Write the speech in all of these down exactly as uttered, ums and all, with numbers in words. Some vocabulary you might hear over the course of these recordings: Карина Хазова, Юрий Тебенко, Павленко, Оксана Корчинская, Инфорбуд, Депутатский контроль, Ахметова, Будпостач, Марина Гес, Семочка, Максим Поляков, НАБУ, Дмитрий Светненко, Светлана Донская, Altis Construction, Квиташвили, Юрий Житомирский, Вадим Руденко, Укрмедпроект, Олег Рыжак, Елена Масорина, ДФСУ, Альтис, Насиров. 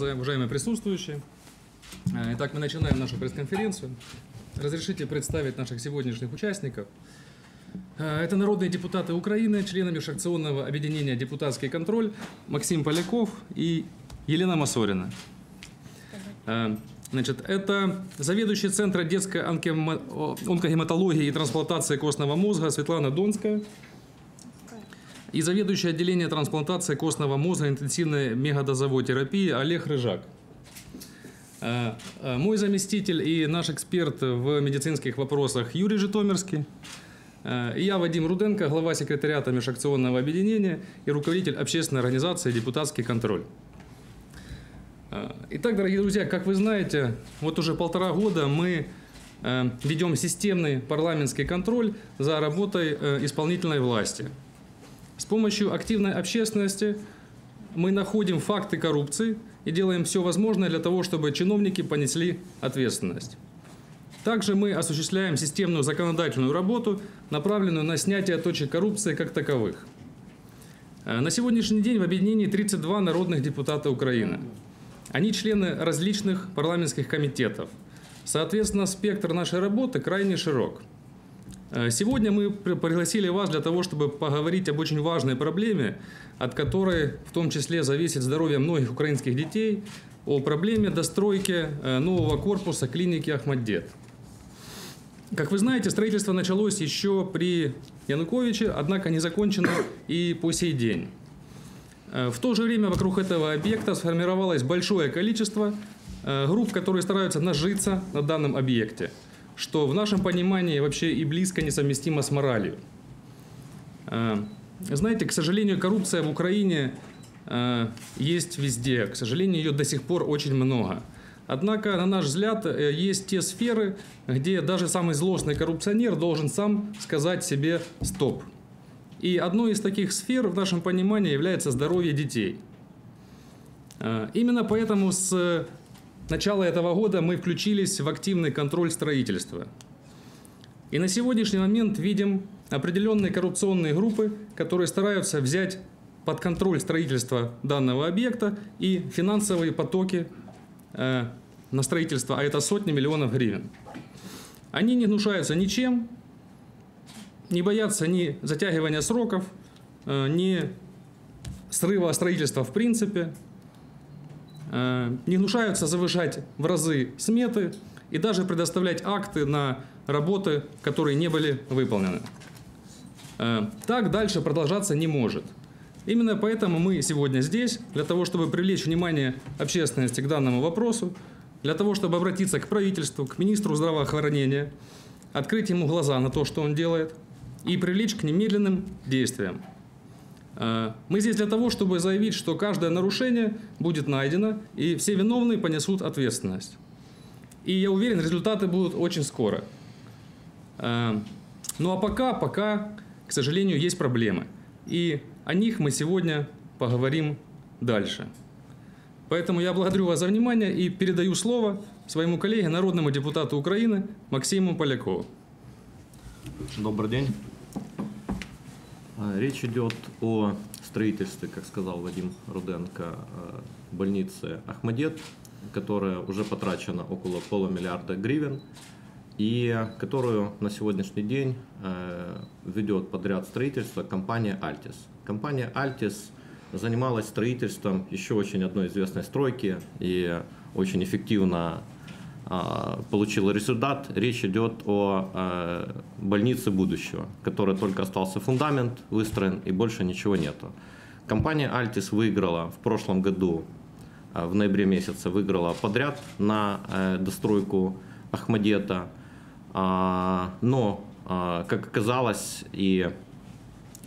Уважаемые присутствующие, итак, мы начинаем нашу пресс-конференцию. Разрешите представить наших сегодняшних участников. Это народные депутаты Украины, члены межфракционного объединения «Депутатский контроль» Максим Поляков и Елена Масорина. Значит, это заведующий Центра детской онкогематологии и трансплантации костного мозга Светлана Донская и заведующий отделение трансплантации костного мозга интенсивной мегадозовой терапии Олег Рыжак. Мой заместитель и наш эксперт в медицинских вопросах Юрий Житомирский. И я, Вадим Руденко, глава секретариата межфракционного объединения и руководитель общественной организации «Депутатский контроль». Итак, дорогие друзья, как вы знаете, вот уже полтора года мы ведем системный парламентский контроль за работой исполнительной власти. С помощью активной общественности мы находим факты коррупции и делаем все возможное для того, чтобы чиновники понесли ответственность. Также мы осуществляем системную законодательную работу, направленную на снятие точек коррупции как таковых. На сегодняшний день в объединении тридцать два народных депутата Украины. Они члены различных парламентских комитетов. Соответственно, спектр нашей работы крайне широк. Сегодня мы пригласили вас для того, чтобы поговорить об очень важной проблеме, от которой в том числе зависит здоровье многих украинских детей, о проблеме достройки нового корпуса клиники «Охматдет». Как вы знаете, строительство началось еще при Януковиче, однако не закончено и по сей день. В то же время вокруг этого объекта сформировалось большое количество групп, которые стараются нажиться на данном объекте, что в нашем понимании вообще и близко несовместимо с моралью. Знаете, к сожалению, коррупция в Украине есть везде. К сожалению, ее до сих пор очень много. Однако, на наш взгляд, есть те сферы, где даже самый злостный коррупционер должен сам сказать себе «стоп». И одной из таких сфер в нашем понимании является здоровье детей. Именно поэтому с начала этого года мы включились в активный контроль строительства. И на сегодняшний момент видим определенные коррупционные группы, которые стараются взять под контроль строительство данного объекта и финансовые потоки на строительство, а это сотни миллионов гривен. Они не гнушаются ничем, не боятся ни затягивания сроков, ни срыва строительства в принципе, не гнушаются завышать в разы сметы и даже предоставлять акты на работы, которые не были выполнены. Так дальше продолжаться не может. Именно поэтому мы сегодня здесь, для того, чтобы привлечь внимание общественности к данному вопросу, для того, чтобы обратиться к правительству, к министру здравоохранения, открыть ему глаза на то, что он делает, и привлечь к немедленным действиям. Мы здесь для того, чтобы заявить, что каждое нарушение будет найдено, и все виновные понесут ответственность. И я уверен, результаты будут очень скоро. Ну а пока, пока, к сожалению, есть проблемы. И о них мы сегодня поговорим дальше. Поэтому я благодарю вас за внимание и передаю слово своему коллеге, народному депутату Украины Максиму Полякову. Добрый день. Речь идет о строительстве, как сказал Вадим Руденко, больницы «Охматдет», которая уже потрачена около полумиллиарда гривен и которую на сегодняшний день ведет подряд строительство компания «Альтис». Компания «Альтис» занималась строительством еще очень одной известной стройки и очень эффективно получила результат. Речь идет о больнице будущего, которая только остался фундамент выстроен и больше ничего нету. Компания «Альтис» выиграла в прошлом году, в ноябре месяце, выиграла подряд на достройку «Охматдета», но, как оказалось, и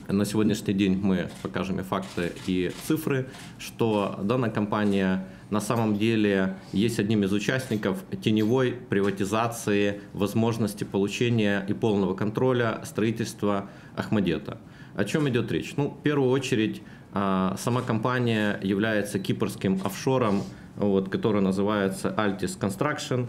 на сегодняшний день мы покажем и факты, и цифры, что данная компания на самом деле есть одним из участников теневой приватизации возможности получения и полного контроля строительства «Охматдета». О чем идет речь? Ну, в первую очередь, сама компания является кипрским офшором, вот, который называется «Altis Construction»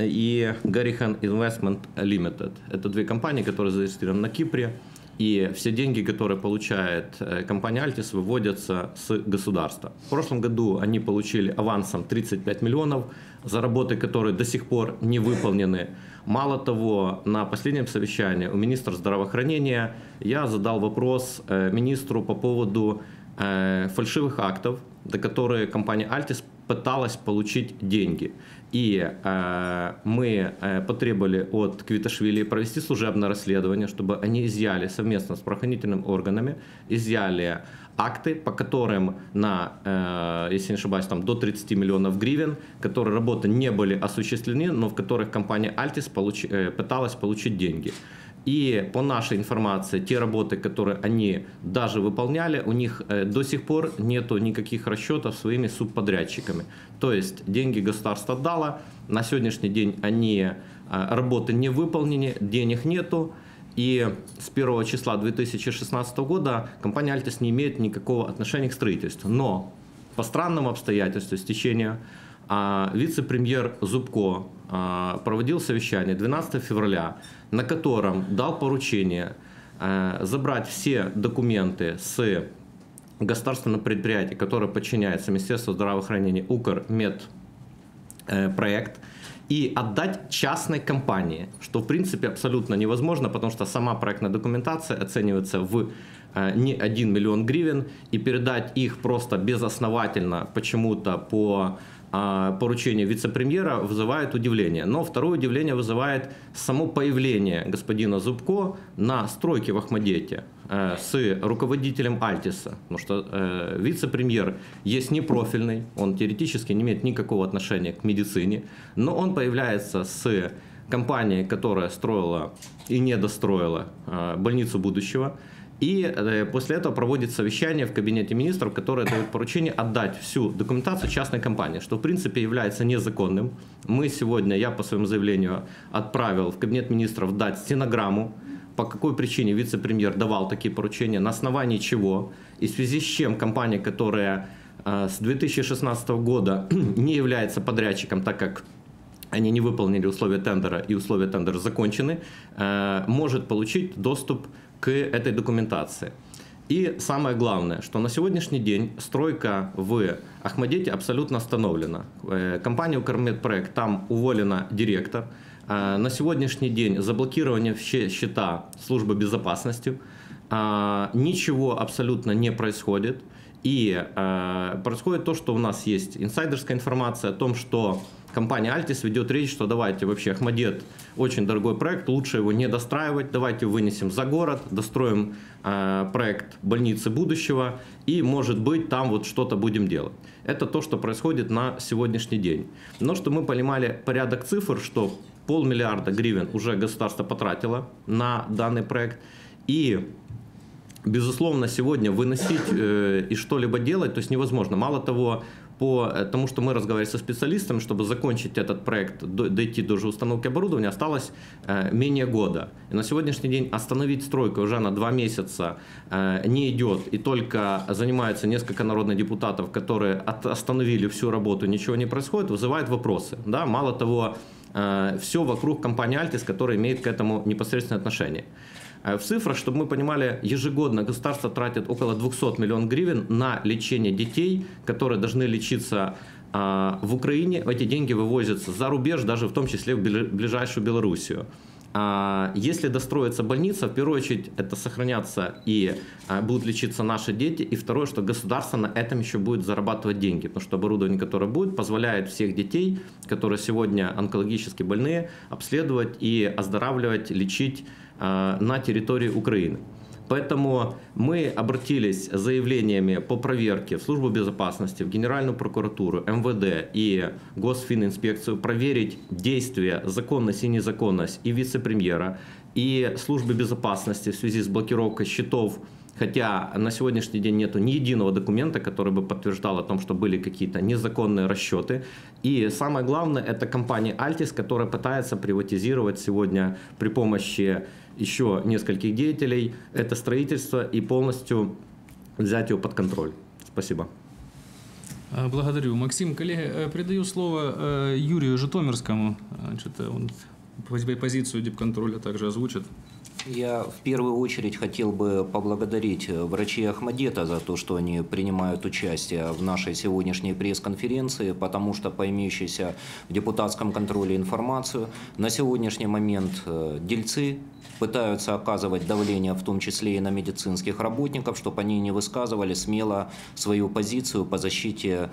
и «Garihan Investment Limited». Это две компании, которые зарегистрированы на Кипре. И все деньги, которые получает компания «Альтис», выводятся с государства. В прошлом году они получили авансом тридцать пять миллионов, за работы, которые до сих пор не выполнены. Мало того, на последнем совещании у министра здравоохранения я задал вопрос министру по поводу фальшивых актов, за которые компания «Альтис» пыталась получить деньги. И э, мы э, потребовали от Квиташвили провести служебное расследование, чтобы они изъяли совместно с правоохранительными органами, изъяли акты, по которым, на, э, если не ошибаюсь, там, до тридцати миллионов гривен, которые работы не были осуществлены, но в которых компания «Альтис» получ, э, пыталась получить деньги. И по нашей информации, те работы, которые они даже выполняли, у них до сих пор нет никаких расчетов своими субподрядчиками. То есть деньги государство дало, на сегодняшний день они, работы не выполнены, денег нету. И с первого числа две тысячи шестнадцатого года компания «Альтис» не имеет никакого отношения к строительству. Но по странному обстоятельству, стечению, вице-премьер Зубко проводил совещание двенадцатого февраля, на котором дал поручение забрать все документы с государственного предприятия, которое подчиняется Министерству здравоохранения, Укрмедпроект, и отдать частной компании, что в принципе абсолютно невозможно, потому что сама проектная документация оценивается в не один миллион гривен, и передать их просто безосновательно почему-то по поручение вице-премьера вызывает удивление. Но второе удивление вызывает само появление господина Зубко на стройке в Охматдете э, с руководителем «Альтиса». Потому что э, вице-премьер есть непрофильный, он теоретически не имеет никакого отношения к медицине, но он появляется с компанией, которая строила и не достроила э, больницу будущего. И после этого проводит совещание в кабинете министров, которое дает поручение отдать всю документацию частной компании, что в принципе является незаконным. Мы сегодня, я по своему заявлению отправил в кабинет министров дать стенограмму, по какой причине вице-премьер давал такие поручения, на основании чего и в связи с чем компания, которая с две тысячи шестнадцатого года не является подрядчиком, так как они не выполнили условия тендера и условия тендера закончены, может получить доступ к этой документации. И самое главное, что на сегодняшний день стройка в Охматдете абсолютно остановлена. Компания «Укрмедпроект», там уволена директор. На сегодняшний день заблокированы все счета службы безопасности. Ничего абсолютно не происходит. И происходит то, что у нас есть инсайдерская информация о том, что компания «Альтис» ведет речь, что давайте вообще Охматдет очень дорогой проект, лучше его не достраивать, давайте вынесем за город, достроим э, проект больницы будущего и, может быть, там вот что-то будем делать. Это то, что происходит на сегодняшний день. Но что мы понимали порядок цифр, что полмиллиарда гривен уже государство потратило на данный проект, и безусловно, сегодня выносить э, и что-либо делать, то есть невозможно. Мало того, по тому, что мы разговаривали со специалистами, чтобы закончить этот проект, дойти до же установки оборудования, осталось э, менее года. И на сегодняшний день остановить стройку уже на два месяца э, не идет, и только занимаются несколько народных депутатов, которые от, остановили всю работу, ничего не происходит, вызывает вопросы. Да? Мало того, э, все вокруг компании «Альтис», которая имеет к этому непосредственное отношение. В цифрах, чтобы мы понимали, ежегодно государство тратит около двухсот миллионов гривен на лечение детей, которые должны лечиться в Украине. Эти деньги вывозятся за рубеж, даже в том числе в ближайшую Белоруссию. Если достроится больница, в первую очередь это сохранятся и будут лечиться наши дети. И второе, что государство на этом еще будет зарабатывать деньги. Потому что оборудование, которое будет, позволяет всех детей, которые сегодня онкологически больные, обследовать и оздоравливать, лечить на территории Украины. Поэтому мы обратились с заявлениями по проверке в Службу безопасности, в Генеральную прокуратуру, МВД и Госфининспекцию проверить действия, законность и незаконность и вице-премьера, и Службы безопасности в связи с блокировкой счетов, хотя на сегодняшний день нету ни единого документа, который бы подтверждал о том, что были какие-то незаконные расчеты. И самое главное, это компания «Альтис», которая пытается приватизировать сегодня при помощи еще нескольких деятелей это строительство и полностью взять его под контроль. Спасибо. Благодарю. Максим, коллеги, передаю слово Юрию Житомирскому. Он позицию дипконтроля также озвучат. Я в первую очередь хотел бы поблагодарить врачей Охматдета за то, что они принимают участие в нашей сегодняшней пресс-конференции, потому что по имеющейся в депутатском контроле информацию на сегодняшний момент дельцы пытаются оказывать давление, в том числе и на медицинских работников, чтобы они не высказывали смело свою позицию по защите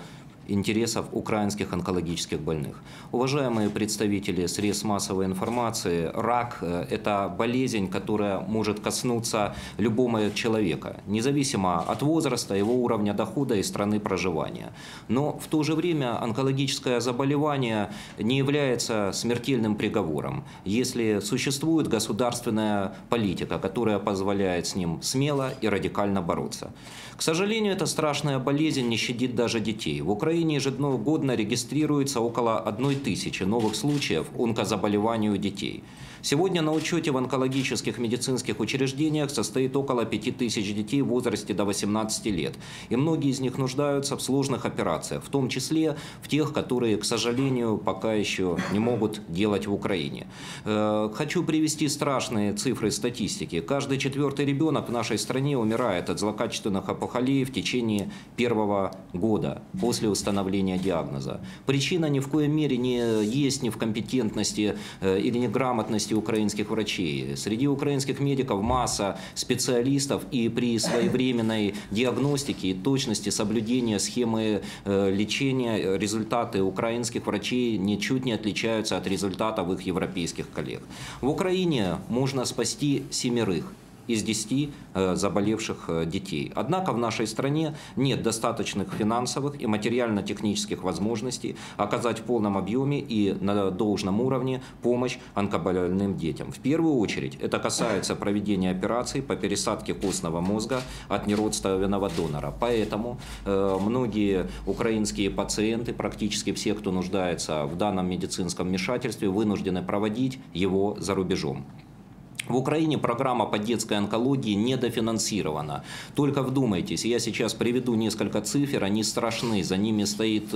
интересов украинских онкологических больных. Уважаемые представители средств массовой информации, рак – это болезнь, которая может коснуться любого человека, независимо от возраста, его уровня дохода и страны проживания. Но в то же время онкологическое заболевание не является смертельным приговором, если существует государственная политика, которая позволяет с ним смело и радикально бороться. К сожалению, эта страшная болезнь не щадит даже детей. В Украине В Украине ежегодно регистрируется около одной тысячи новых случаев онкозаболеваний у детей. Сегодня на учете в онкологических медицинских учреждениях состоит около пяти тысяч детей в возрасте до восемнадцати лет. И многие из них нуждаются в сложных операциях, в том числе в тех, которые, к сожалению, пока еще не могут делать в Украине. Хочу привести страшные цифры статистики. Каждый четвертый ребенок в нашей стране умирает от злокачественных опухолей в течение первого года после установления диагноза. Причина ни в коей мере не есть ни в компетентности или неграмотности украинских врачей. Среди украинских медиков масса специалистов, и при своевременной диагностике и точности соблюдения схемы лечения результаты украинских врачей ничуть не отличаются от результатов их европейских коллег. В Украине можно спасти семерых из десяти заболевших детей. Однако в нашей стране нет достаточных финансовых и материально-технических возможностей оказать в полном объеме и на должном уровне помощь онкобольным детям. В первую очередь это касается проведения операций по пересадке костного мозга от неродственного донора. Поэтому многие украинские пациенты, практически все, кто нуждается в данном медицинском вмешательстве, вынуждены проводить его за рубежом. В Украине программа по детской онкологии недофинансирована. Только вдумайтесь, я сейчас приведу несколько цифр, они страшны, за ними стоит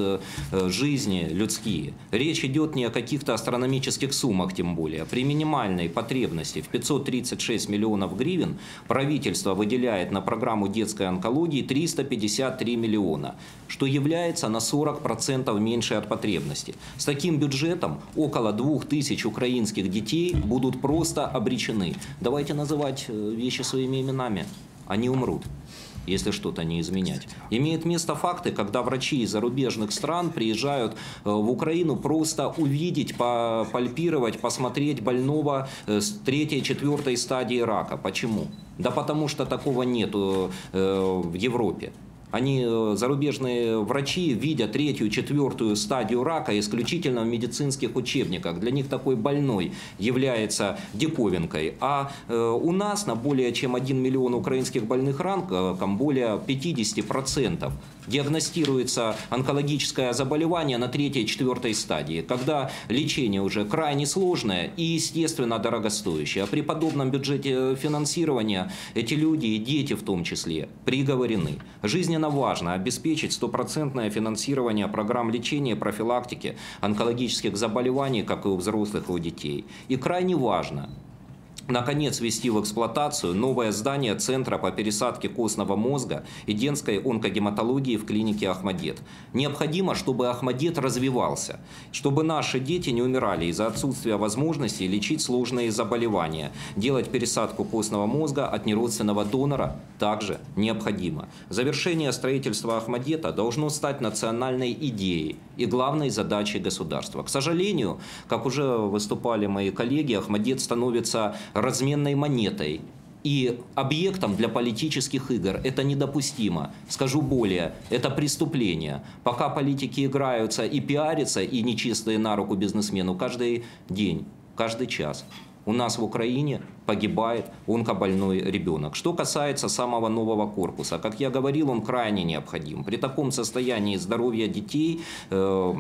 жизни людские. Речь идет не о каких-то астрономических суммах, тем более. При минимальной потребности в пятьсот тридцать шесть миллионов гривен правительство выделяет на программу детской онкологии триста пятьдесят три миллиона, что является на сорок процентов меньше от потребности. С таким бюджетом около двух тысяч украинских детей будут просто обречены. Давайте называть вещи своими именами. Они умрут, если что-то не изменять. Имеют место факты, когда врачи из зарубежных стран приезжают в Украину просто увидеть, попальпировать, посмотреть больного с третьей-четвертой стадии рака. Почему? Да потому что такого нет в Европе. Они, зарубежные врачи, видят третью, четвертую стадию рака исключительно в медицинских учебниках. Для них такой больной является диковинкой. А у нас на более чем один миллион украинских больных раком более пятидесяти процентов диагностируется онкологическое заболевание на третьей, четвертой стадии, когда лечение уже крайне сложное и, естественно, дорогостоящее. А при подобном бюджете финансирования эти люди и дети в том числе приговорены. Жизненно важно обеспечить стопроцентное финансирование программ лечения и профилактики онкологических заболеваний, как и у взрослых, и у детей. И крайне важно, наконец, ввести в эксплуатацию новое здание Центра по пересадке костного мозга и детской онкогематологии в клинике Охматдет. Необходимо, чтобы Охматдет развивался, чтобы наши дети не умирали из-за отсутствия возможности лечить сложные заболевания. Делать пересадку костного мозга от неродственного донора также необходимо. Завершение строительства Охматдета должно стать национальной идеей и главной задачей государства. К сожалению, как уже выступали мои коллеги, Охматдет становится разменной монетой и объектом для политических игр. Это недопустимо. Скажу более, это преступление. Пока политики играются и пиарятся, и нечистые на руку бизнесмену, каждый день, каждый час у нас в Украине погибает онкобольной ребенок. Что касается самого нового корпуса, как я говорил, он крайне необходим. При таком состоянии здоровья детей... Э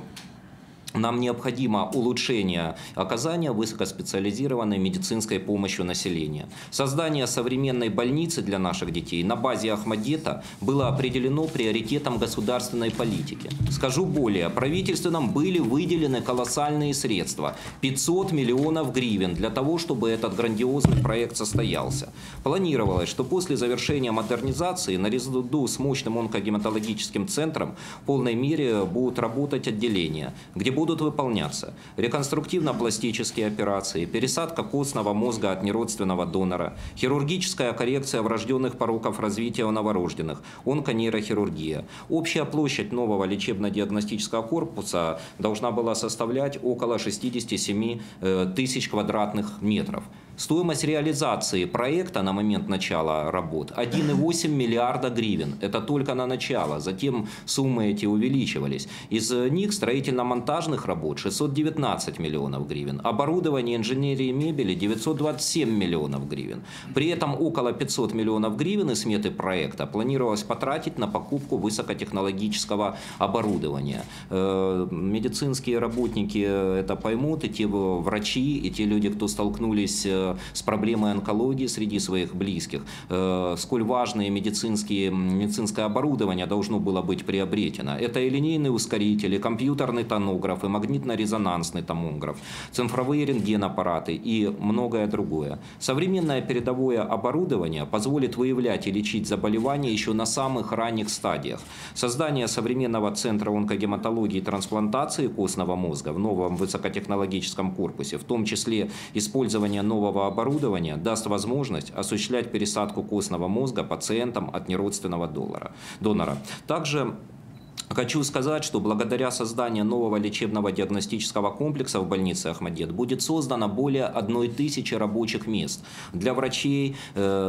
нам необходимо улучшение оказания высокоспециализированной медицинской помощи населению. Создание современной больницы для наших детей на базе Охматдета было определено приоритетом государственной политики. Скажу более, правительством были выделены колоссальные средства – пятьсот миллионов гривен для того, чтобы этот грандиозный проект состоялся. Планировалось, что после завершения модернизации наряду с мощным онкогематологическим центром в полной мере будут работать отделения, где будут выполняться реконструктивно-пластические операции, пересадка костного мозга от неродственного донора, хирургическая коррекция врожденных пороков развития у новорожденных, онконейрохирургия. Общая площадь нового лечебно-диагностического корпуса должна была составлять около шестидесяти семи тысяч квадратных метров. Стоимость реализации проекта на момент начала работ один и восемь миллиарда гривен. Это только на начало. Затем суммы эти увеличивались. Из них строительно-монтажных работ шестьсот девятнадцать миллионов гривен. Оборудование, инженерии мебели девятьсот двадцать семь миллионов гривен. При этом около пятисот миллионов гривен из сметы проекта планировалось потратить на покупку высокотехнологического оборудования. Медицинские работники это поймут, и те врачи, и те люди, кто столкнулись с с проблемой онкологии среди своих близких, сколь важное медицинские, медицинское оборудование должно было быть приобретено. Это и линейные ускорители, и компьютерный томограф, и магнитно-резонансный томограф, цифровые рентгенаппараты и многое другое. Современное передовое оборудование позволит выявлять и лечить заболевания еще на самых ранних стадиях. Создание современного центра онкогематологии и трансплантации костного мозга в новом высокотехнологическом корпусе, в том числе использование нового Нового оборудования даст возможность осуществлять пересадку костного мозга пациентам от неродственного донора. Также хочу сказать, что благодаря созданию нового лечебного диагностического комплекса в больнице Охматдет будет создано более одной тысячи рабочих мест для врачей,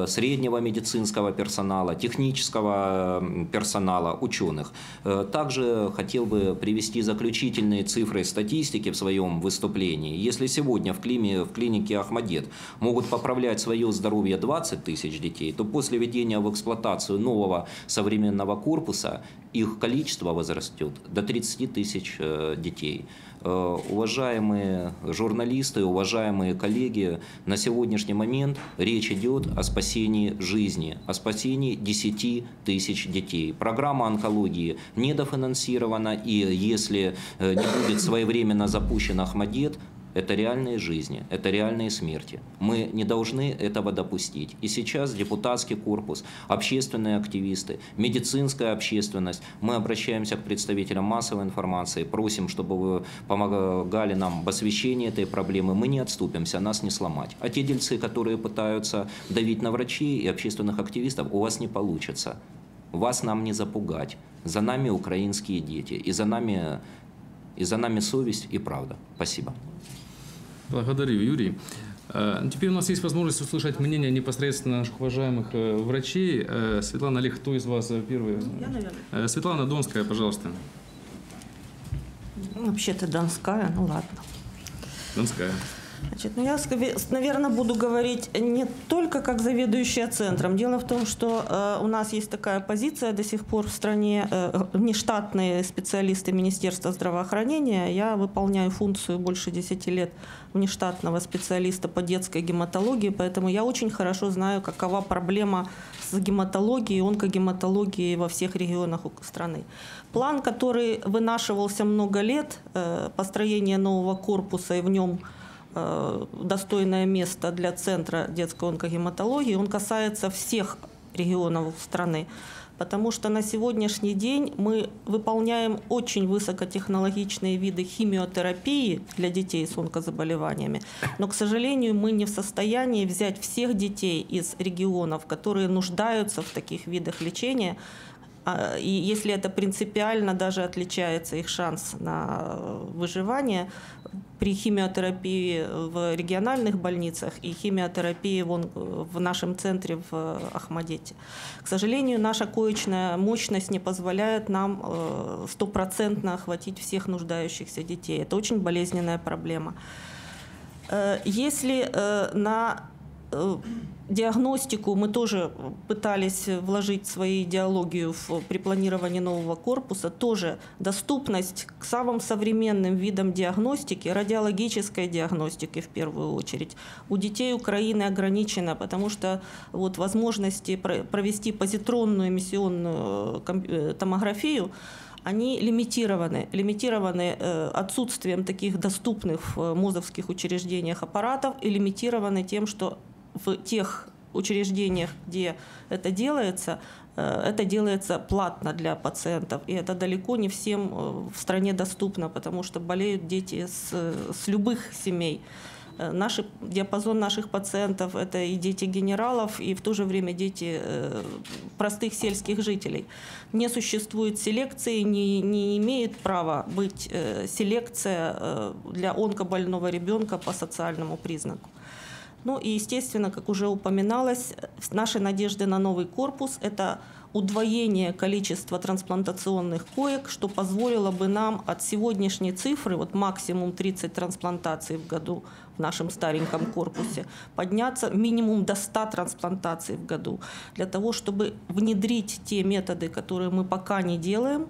среднего медицинского персонала, технического персонала, ученых. Также хотел бы привести заключительные цифры статистики в своем выступлении. Если сегодня в клинике Охматдет могут поправлять свое здоровье двадцать тысяч детей, то после введения в эксплуатацию нового современного корпуса их количество возрастет до тридцати тысяч детей. Уважаемые журналисты, уважаемые коллеги, на сегодняшний момент речь идет о спасении жизни, о спасении десяти тысяч детей. Программа онкологии недофинансирована, и если не будет своевременно запущен Охматдет, это реальные жизни, это реальные смерти. Мы не должны этого допустить. И сейчас депутатский корпус, общественные активисты, медицинская общественность. Мы обращаемся к представителям массовой информации, просим, чтобы вы помогали нам в освещении этой проблемы. Мы не отступимся, нас не сломать. А те дельцы, которые пытаются давить на врачей и общественных активистов, у вас не получится. Вас нам не запугать. За нами украинские дети, и за нами, и за нами совесть и правда. Спасибо. Благодарю, Юрий. Теперь у нас есть возможность услышать мнение непосредственно наших уважаемых врачей. Светлана, Олег, кто из вас первый? Я, наверное. Светлана Донская, пожалуйста. Вообще-то Донская, ну ладно. Донская. Значит, ну я, наверное, буду говорить не только как заведующая центром. Дело в том, что э, у нас есть такая позиция до сих пор в стране. Э, внештатные специалисты Министерства здравоохранения. Я выполняю функцию больше десяти лет внештатного специалиста по детской гематологии, поэтому я очень хорошо знаю, какова проблема с гематологией, онкогематологией во всех регионах страны. План, который вынашивался много лет, э, построение нового корпуса и в нем достойное место для Центра детской онкогематологии, он касается всех регионов страны. Потому что на сегодняшний день мы выполняем очень высокотехнологичные виды химиотерапии для детей с онкозаболеваниями. Но, к сожалению, мы не в состоянии взять всех детей из регионов, которые нуждаются в таких видах лечения. И если это принципиально даже отличается их шанс на выживание при химиотерапии в региональных больницах и химиотерапии в нашем центре в Охматдете. К сожалению, наша коечная мощность не позволяет нам стопроцентно охватить всех нуждающихся детей. Это очень болезненная проблема. Если на диагностику мы тоже пытались вложить свою идеологию в, при планировании нового корпуса. Тоже доступность к самым современным видам диагностики, радиологической диагностики в первую очередь. У детей Украины ограничена, потому что вот, возможности провести позитронную эмиссионную томографию, они лимитированы, лимитированы отсутствием таких доступных в мозовских учреждениях аппаратов и лимитированы тем, что в тех учреждениях, где это делается, это делается платно для пациентов. И это далеко не всем в стране доступно, потому что болеют дети с, с любых семей. Наш, диапазон наших пациентов – это и дети генералов, и в то же время дети простых сельских жителей. Не существует селекции, не, не имеет права быть селекция для онкобольного ребенка по социальному признаку. Ну и, естественно, как уже упоминалось, наши надежды на новый корпус – это удвоение количества трансплантационных коек, что позволило бы нам от сегодняшней цифры, вот максимум тридцать трансплантаций в году в нашем стареньком корпусе, подняться минимум до ста трансплантаций в году, для того, чтобы внедрить те методы, которые мы пока не делаем.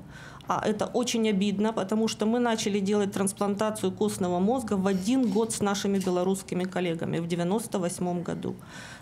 А это очень обидно, потому что мы начали делать трансплантацию костного мозга в один год с нашими белорусскими коллегами в девяносто восьмом году.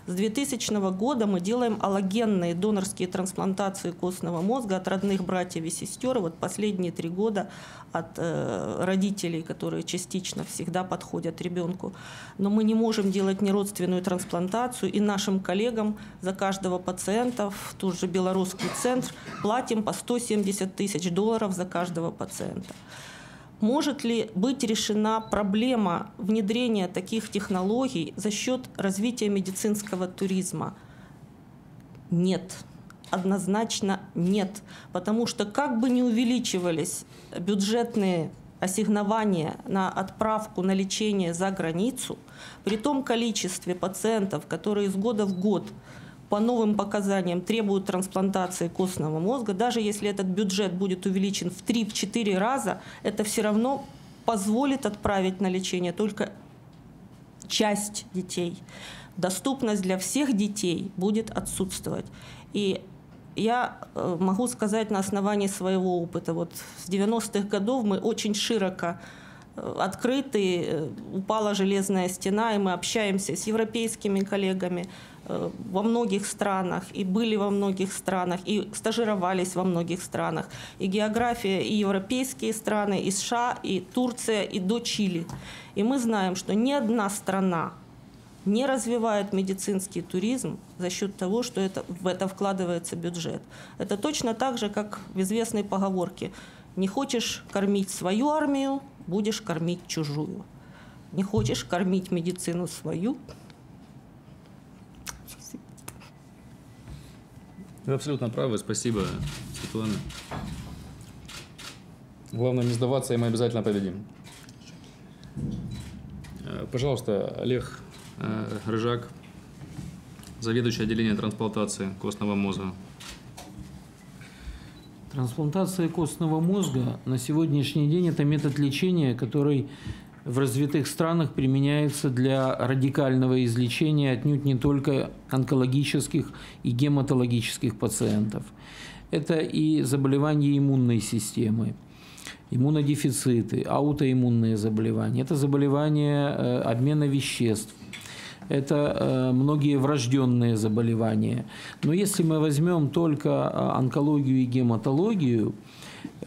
С двухтысячного года мы делаем аллогенные донорские трансплантации костного мозга от родных братьев и сестер. Вот последние три года от э, родителей, которые частично всегда подходят ребенку. Но мы не можем делать неродственную трансплантацию. И нашим коллегам за каждого пациента в тот же белорусский центр платим по сто семьдесят тысяч долларов. За каждого пациента. Может ли быть решена проблема внедрения таких технологий за счет развития медицинского туризма? Нет. Однозначно нет. Потому что как бы ни увеличивались бюджетные ассигнования на отправку на лечение за границу, при том количестве пациентов, которые из года в год по новым показаниям требуют трансплантации костного мозга, даже если этот бюджет будет увеличен в три-четыре раза, это все равно позволит отправить на лечение только часть детей. Доступность для всех детей будет отсутствовать. И я могу сказать на основании своего опыта. Вот с девяностых годов мы очень широко открыты, упала железная стена, и мы общаемся с европейскими коллегами, во многих странах, и были во многих странах, и стажировались во многих странах. И география, и европейские страны, и США, и Турция, и до Чили. И мы знаем, что ни одна страна не развивает медицинский туризм за счет того, что это, в это вкладывается бюджет. Это точно так же, как в известной поговорке: «Не хочешь кормить свою армию, будешь кормить чужую». Не хочешь кормить медицину свою – вы абсолютно правы. Спасибо, Светлана. Главное не сдаваться, и мы обязательно победим. Пожалуйста, Олег Рыжак, заведующий отделением трансплантации костного мозга. Трансплантация костного мозга на сегодняшний день – это метод лечения, который в развитых странах применяется для радикального излечения отнюдь не только онкологических и гематологических пациентов. Это и заболевания иммунной системы, иммунодефициты, аутоиммунные заболевания, это заболевания обмена веществ, это многие врожденные заболевания. Но если мы возьмем только онкологию и гематологию,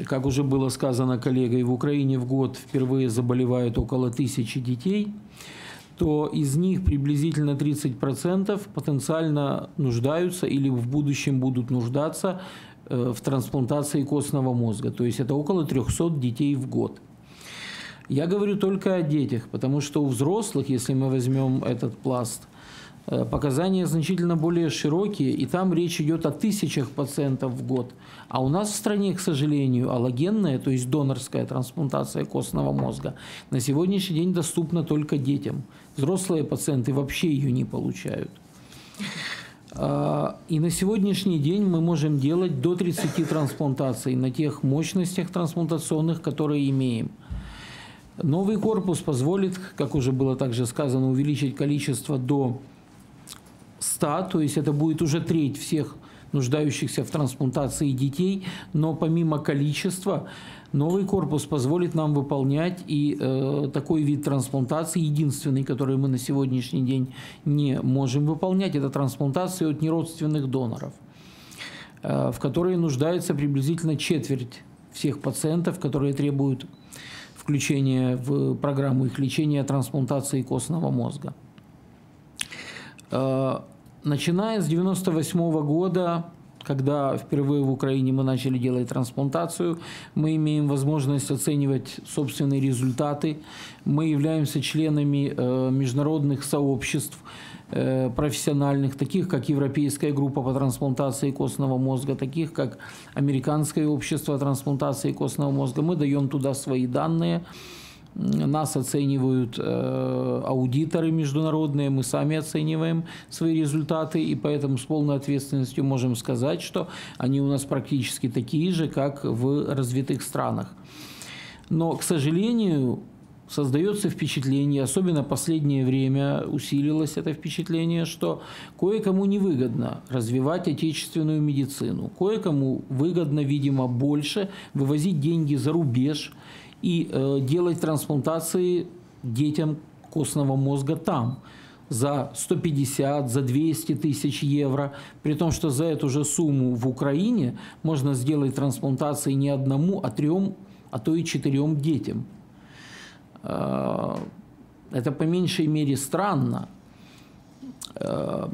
как уже было сказано коллегой, в Украине в год впервые заболевают около тысячи детей, то из них приблизительно тридцать процентов потенциально нуждаются или в будущем будут нуждаться в трансплантации костного мозга. То есть это около трёхсот детей в год. Я говорю только о детях, потому что у взрослых, если мы возьмем этот пласт, показания значительно более широкие, и там речь идет о тысячах пациентов в год. А у нас в стране, к сожалению, аллогенная, то есть донорская трансплантация костного мозга, на сегодняшний день доступна только детям. Взрослые пациенты вообще ее не получают. И на сегодняшний день мы можем делать до тридцати трансплантаций на тех мощностях трансплантационных, которые имеем. Новый корпус позволит, как уже было также сказано, увеличить количество до ста, то есть это будет уже треть всех нуждающихся в трансплантации детей, но помимо количества новый корпус позволит нам выполнять и э, такой вид трансплантации, единственный, который мы на сегодняшний день не можем выполнять, это трансплантация от неродственных доноров, э, в которые нуждается приблизительно четверть всех пациентов, которые требуют включения в программу их лечения трансплантации костного мозга. Э, Начиная с девяносто восьмого года, когда впервые в Украине мы начали делать трансплантацию, мы имеем возможность оценивать собственные результаты. Мы являемся членами э, международных сообществ э, профессиональных, таких как Европейская группа по трансплантации костного мозга, таких как Американское общество трансплантации костного мозга. Мы даем туда свои данные. Нас оценивают э, аудиторы международные, мы сами оцениваем свои результаты, и поэтому с полной ответственностью можем сказать, что они у нас практически такие же, как в развитых странах. Но, к сожалению, создается впечатление, особенно в последнее время усилилось это впечатление, что кое-кому невыгодно развивать отечественную медицину, кое-кому выгодно, видимо, больше вывозить деньги за рубеж, и э, делать трансплантации детям костного мозга там за сто пятьдесят, за двести тысяч евро, при том, что за эту же сумму в Украине можно сделать трансплантации не одному, а трем, а то и четырем детям. Э, это по меньшей мере странно. Э,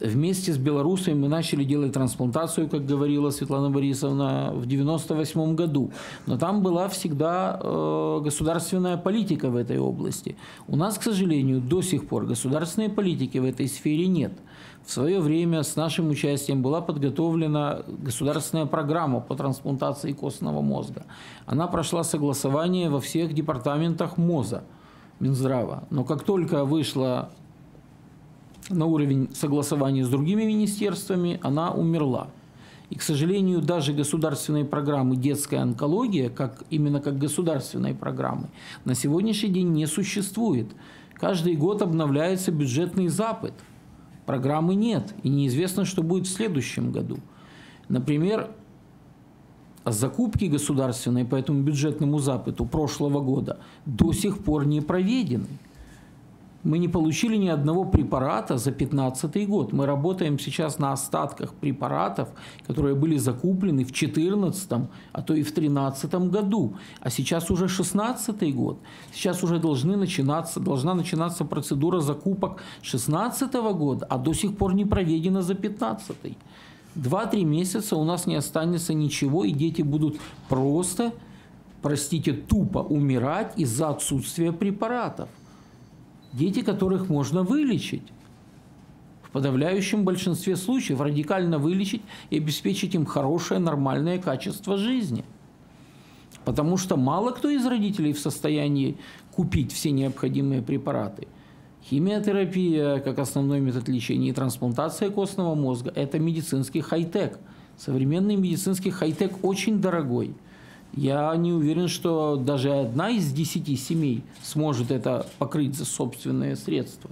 Вместе с белорусами мы начали делать трансплантацию, как говорила Светлана Борисовна, в девяносто восьмом году. Но там была всегда э, государственная политика в этой области. У нас, к сожалению, до сих пор государственной политики в этой сфере нет. В свое время с нашим участием была подготовлена государственная программа по трансплантации костного мозга. Она прошла согласование во всех департаментах МОЗа, Минздрава. Но как только вышла на уровень согласования с другими министерствами, она умерла. И, к сожалению, даже государственные программы детская онкология, как, именно как государственные программы, на сегодняшний день не существует. Каждый год обновляется бюджетный запад. Программы нет, и неизвестно, что будет в следующем году. Например, закупки государственные по этому бюджетному западу прошлого года до сих пор не проведены. Мы не получили ни одного препарата за две тысячи пятнадцатый год. Мы работаем сейчас на остатках препаратов, которые были закуплены в две тысячи четырнадцатом, а то и в две тысячи тринадцатом году. А сейчас уже две тысячи шестнадцатый год. Сейчас уже должны начинаться, должна начинаться процедура закупок две тысячи шестнадцатого года, а до сих пор не проведена за две тысячи пятнадцатый. два-три месяца у нас не останется ничего, и дети будут просто, простите, тупо умирать из-за отсутствия препаратов. Дети, которых можно вылечить, в подавляющем большинстве случаев радикально вылечить и обеспечить им хорошее, нормальное качество жизни. Потому что мало кто из родителей в состоянии купить все необходимые препараты. Химиотерапия, как основной метод лечения, и трансплантация костного мозга – это медицинский хай-тек. Современный медицинский хай-тек очень дорогой. Я не уверен, что даже одна из десяти семей сможет это покрыть за собственные средства.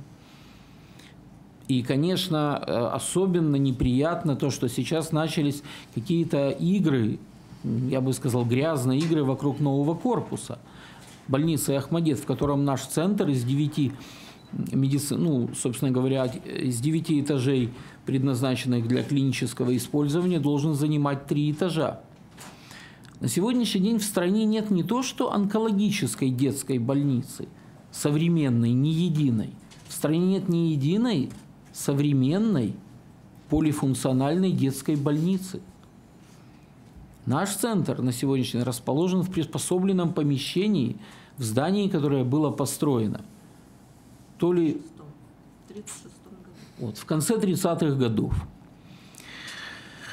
И, конечно, особенно неприятно то, что сейчас начались какие-то игры, я бы сказал, грязные игры вокруг нового корпуса. Больница Охматдет, в котором наш центр из девяти медици... ну, собственно говоря, из девяти этажей, предназначенных для клинического использования, должен занимать три этажа. На сегодняшний день в стране нет не то что онкологической детской больницы, современной, не единой. В стране нет ни единой современной полифункциональной детской больницы. Наш центр на сегодняшний день расположен в приспособленном помещении, в здании, которое было построено то ли вот, в конце тридцатых годов.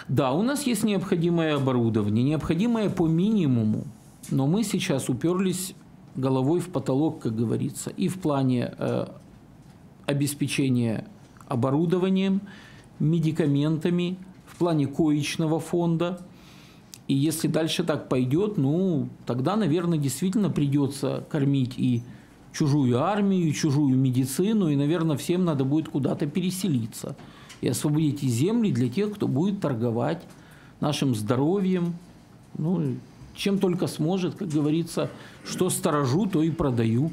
Да, у нас есть необходимое оборудование, необходимое по минимуму, но мы сейчас уперлись головой в потолок, как говорится, и в плане э, обеспечения оборудованием, медикаментами, в плане коечного фонда. И если дальше так пойдет, ну, тогда, наверное, действительно придется кормить и чужую армию, и чужую медицину, и, наверное, всем надо будет куда-то переселиться. и освободите земли для тех, кто будет торговать нашим здоровьем, ну, чем только сможет, как говорится, что сторожу, то и продаю.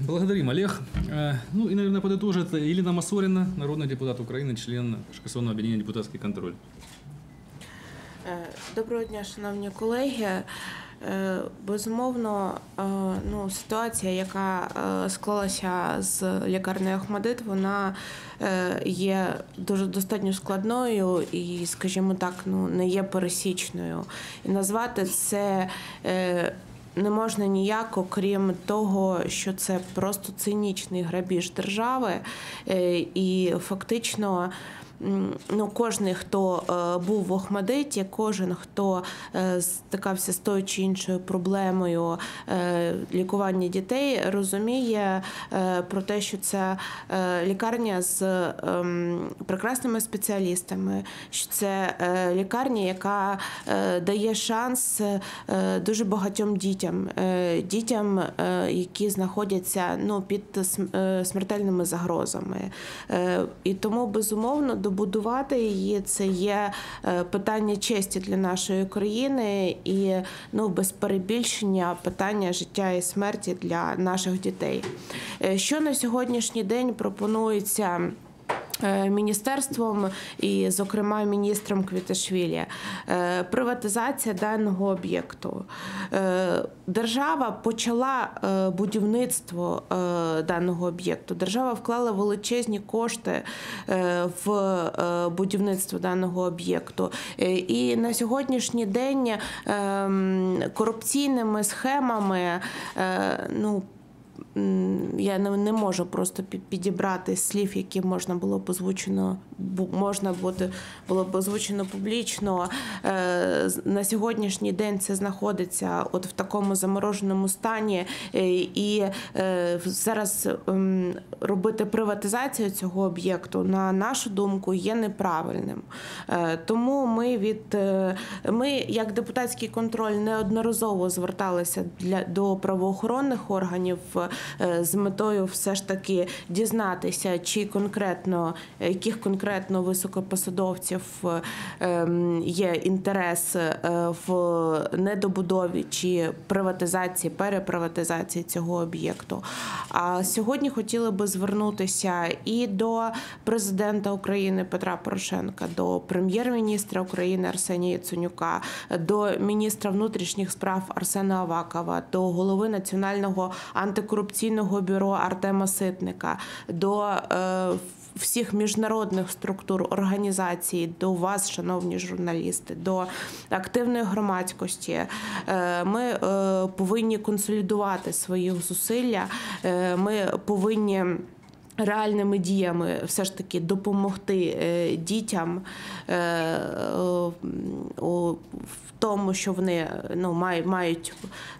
Благодарим, Олег. Ну и, наверное, подытожит Елена Масорина, народный депутат Украины, член Шкасовного объединения «Депутатский контроль». Доброго дня, шановні колеги. Безумовно, ну, ситуація, яка склалася з лікарнею Охматдет, вона є дуже достатньо складною і, скажімо так, ну, не є пересічною. І назвати це не можна ніяк, окрім того, що це просто цинічний грабіж держави і фактично... Ну, кожен, хто був в Охматдеті, кожен, хто стикався з тою чи іншою проблемою лікування дітей, розуміє про те, що це лікарня з прекрасними спеціалістами, що це лікарня, яка дає шанс дуже багатьом дітям, дітям, які знаходяться, ну, під смертельними загрозами. І тому, безумовно, добудувати її – це є питання честі для нашої країни і, ну, без перебільшення питання життя і смерті для наших дітей. Що на сьогоднішній день пропонується міністерством і, зокрема, міністром Квиташвілі? Приватизація даного об'єкту. Держава почала будівництво даного об'єкту. Держава вклала величезні кошти в будівництво даного об'єкту. І на сьогоднішній день корупційними схемами, ну, я не можу просто підібрати слів, які можна було б озвучено, можна було б озвучено публічно. На сьогоднішній день це знаходиться от в такому замороженому стані. І зараз робити приватизацію цього об'єкту, на нашу думку, є неправильним. Тому ми, від, ми як депутатський контроль, неодноразово зверталися для, до правоохоронних органів з метою все ж таки дізнатися, чи конкретно, яких конкретно високопосадовців є інтерес в недобудові чи приватизації, переприватизації цього об'єкту. А сьогодні хотіли би звернутися і до президента України Петра Порошенка, до прем'єр-міністра України Арсенія Цунюка, до міністра внутрішніх справ Арсена Авакова, до голови Національного антикорупційного корупційного бюро Артема Ситника, до е, всіх міжнародних структур, організацій, до вас, шановні журналісти, до активної громадськості. Е, ми е, повинні консолідувати свої зусилля, е, ми повинні реальними діями все ж таки допомогти е, дітям е, е, у, в тому, що вони, ну, мають, мають